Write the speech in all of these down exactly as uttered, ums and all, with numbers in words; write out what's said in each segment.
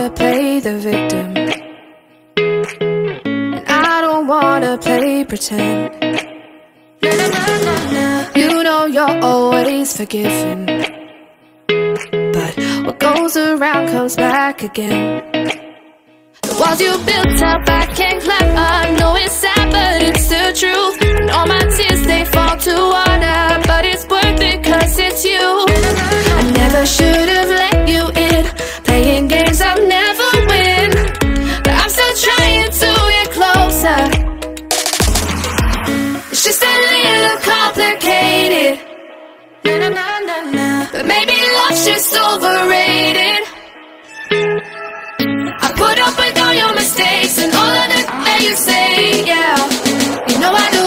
wanna play the victim, and I don't wanna play pretend. Nah, nah, nah, nah, nah. You know you're always forgiven, but what goes around comes back again. The walls you built up, I can't climb. I know it's sad, but it's the truth. And all my tears, they fall to water, but it's worth it, cause it's you. I never should've let you in, playing games I'll never win, but I'm still trying to get closer. It's just a little complicated, but maybe love's just overrated. I put up with all your mistakes and all of the that you say, yeah. You know I do,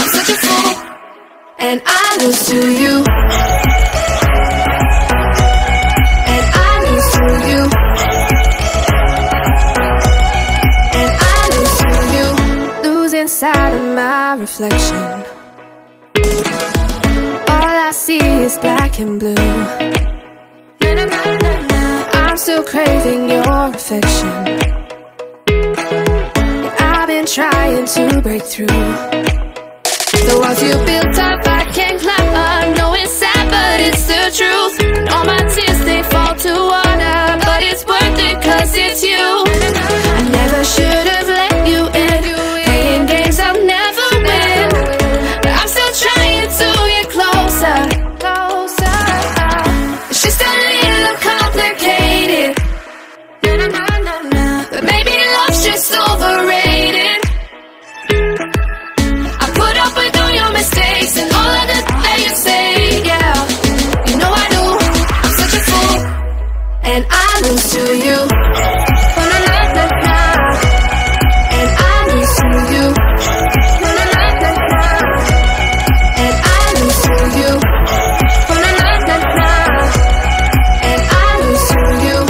I'm such a fool, and I lose to you. Inside of my reflection, all I see is black and blue. I'm still craving your affection, and I've been trying to break through. The walls you built up, I can't climb. I know it's sad, but it's the truth. And all my tears, they fall to water, but it's worth it, cause it's you. I never should've let you in, overrated. I put up with all your mistakes and all of the that you say, yeah. You know I do, I'm such a fool, and I lose to you. Oh, na, na, na, na. And I lose to you. Oh, na, na, na, na. And I lose to you. Oh, na, na, na, na. And I lose to you.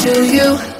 To you.